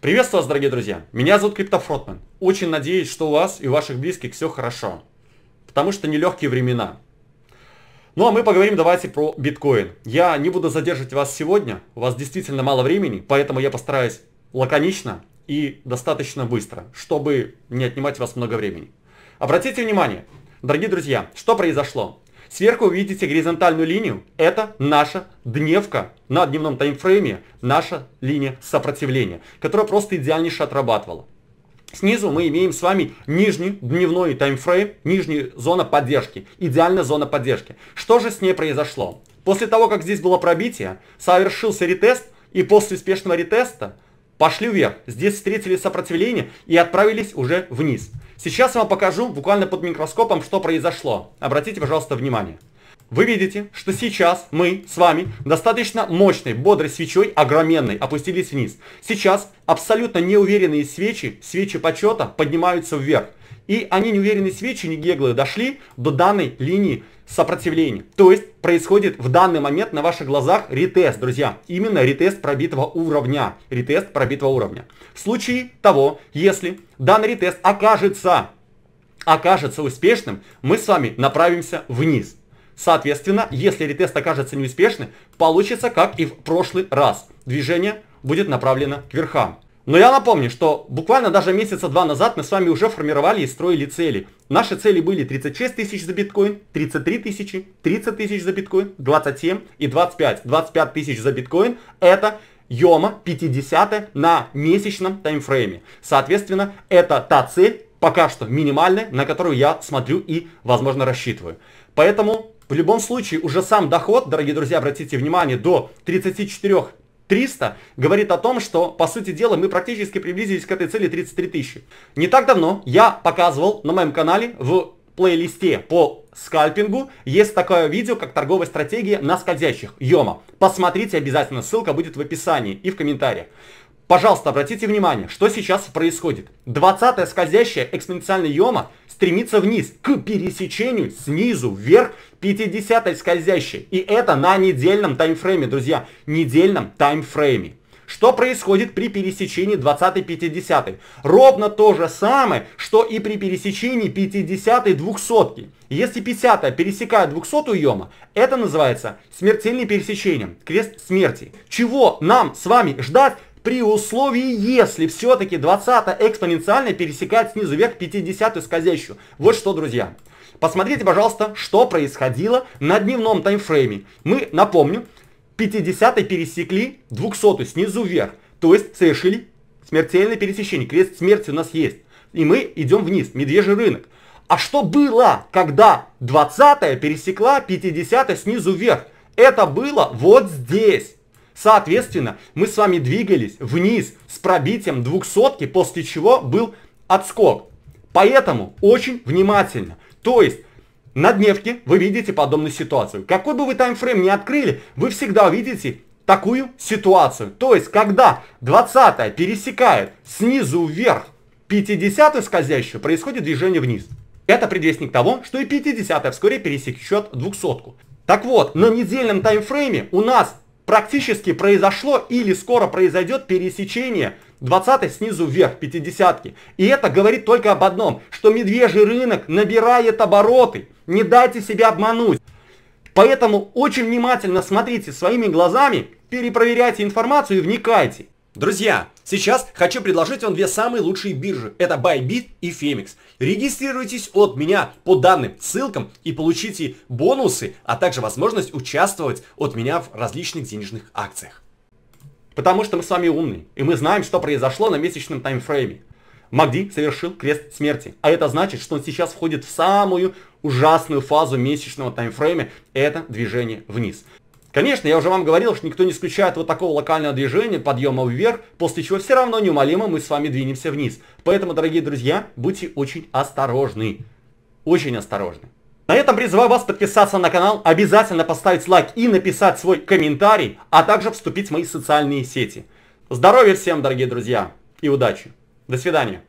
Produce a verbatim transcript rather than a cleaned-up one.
Приветствую вас, дорогие друзья! Меня зовут CryptoFrontMan. Очень надеюсь, что у вас и ваших близких все хорошо, потому что нелегкие времена. Ну а мы поговорим давайте про биткоин. Я не буду задерживать вас сегодня, у вас действительно мало времени, поэтому я постараюсь лаконично и достаточно быстро, чтобы не отнимать у вас много времени. Обратите внимание, дорогие друзья, что произошло. Сверху вы видите горизонтальную линию, это наша дневка на дневном таймфрейме, наша линия сопротивления, которая просто идеальнейше отрабатывала. Снизу мы имеем с вами нижний дневной таймфрейм, нижняя зона поддержки, идеальная зона поддержки. Что же с ней произошло? После того, как здесь было пробитие, совершился ретест, и после успешного ретеста пошли вверх. Здесь встретили сопротивление и отправились уже вниз. Сейчас я вам покажу буквально под микроскопом, что произошло. Обратите, пожалуйста, внимание. Вы видите, что сейчас мы с вами достаточно мощной, бодрой свечой, огроменной, опустились вниз. Сейчас абсолютно неуверенные свечи, свечи почета поднимаются вверх. И они, неуверенные свечи, не геглы, дошли до данной линии сопротивления. То есть происходит в данный момент на ваших глазах ретест, друзья. Именно ретест пробитого уровня. Ретест пробитого уровня. В случае того, если данный ретест окажется, окажется успешным, мы с вами направимся вниз. Соответственно, если ретест окажется неуспешным, получится, как и в прошлый раз. Движение будет направлено к верхам. Но я напомню, что буквально даже месяца два назад мы с вами уже формировали и строили цели. Наши цели были тридцать шесть тысяч за биткоин, тридцать три тысячи, тридцать тысяч за биткоин, двадцать семь и двадцать пять. двадцать пять тысяч за биткоин – это йома пятидесятая на месячном таймфрейме. Соответственно, это та цель, пока что минимальная, на которую я смотрю и, возможно, рассчитываю. Поэтому, в любом случае, уже сам доход, дорогие друзья, обратите внимание, до тридцати четырёх тысяч трёхсот говорит о том, что, по сути дела, мы практически приблизились к этой цели тридцати трёх тысяч. Не так давно я показывал на моем канале в плейлисте по скальпингу есть такое видео, как торговая стратегия на скользящих. Йома. Посмотрите обязательно, ссылка будет в описании и в комментариях. Пожалуйста, обратите внимание, что сейчас происходит. двадцатая скользящая экспоненциальная йома стремится вниз, к пересечению снизу вверх пятидесятой скользящей. И это на недельном таймфрейме, друзья, недельном таймфрейме. Что происходит при пересечении двадцатой пятидесятой? Ровно то же самое, что и при пересечении пятидесятой двухсотки. Если пятидесятая пересекает двухсотую йома, это называется смертельным пересечением, крест смерти. Чего нам с вами ждать? При условии, если все-таки двадцатая экспоненциально пересекает снизу вверх пятидесятую скользящую. Вот что, друзья. Посмотрите, пожалуйста, что происходило на дневном таймфрейме. Мы, напомню, пятидесятую пересекли двухсотую снизу вверх. То есть совершили смертельное пересечение. Крест смерти у нас есть. И мы идем вниз. Медвежий рынок. А что было, когда двадцатая пересекла пятидесятую снизу вверх? Это было вот здесь. Соответственно, мы с вами двигались вниз с пробитием двухсотки, после чего был отскок. Поэтому очень внимательно. То есть на дневке вы видите подобную ситуацию. Какой бы вы таймфрейм ни открыли, вы всегда увидите такую ситуацию. То есть когда двадцатая пересекает снизу вверх пятидесятую скользящую, происходит движение вниз. Это предвестник того, что и пятидесятая вскоре пересечет двухсотку. Так вот, на недельном таймфрейме у нас практически произошло или скоро произойдет пересечение двадцатой снизу вверх пятидесятки. И это говорит только об одном, что медвежий рынок набирает обороты. Не дайте себя обмануть. Поэтому очень внимательно смотрите своими глазами, перепроверяйте информацию и вникайте. Друзья, сейчас хочу предложить вам две самые лучшие биржи. Это Bybit и Femix. Регистрируйтесь от меня по данным ссылкам и получите бонусы, а также возможность участвовать от меня в различных денежных акциях. Потому что мы с вами умные, и мы знаем, что произошло на месячном таймфрейме. Магди совершил крест смерти, а это значит, что он сейчас входит в самую ужасную фазу месячного таймфрейма. Это движение вниз. Конечно, я уже вам говорил, что никто не исключает вот такого локального движения, подъема вверх, после чего все равно неумолимо мы с вами двинемся вниз. Поэтому, дорогие друзья, будьте очень осторожны. Очень осторожны. На этом призываю вас подписаться на канал, обязательно поставить лайк и написать свой комментарий, а также вступить в мои социальные сети. Здоровья всем, дорогие друзья, и удачи. До свидания.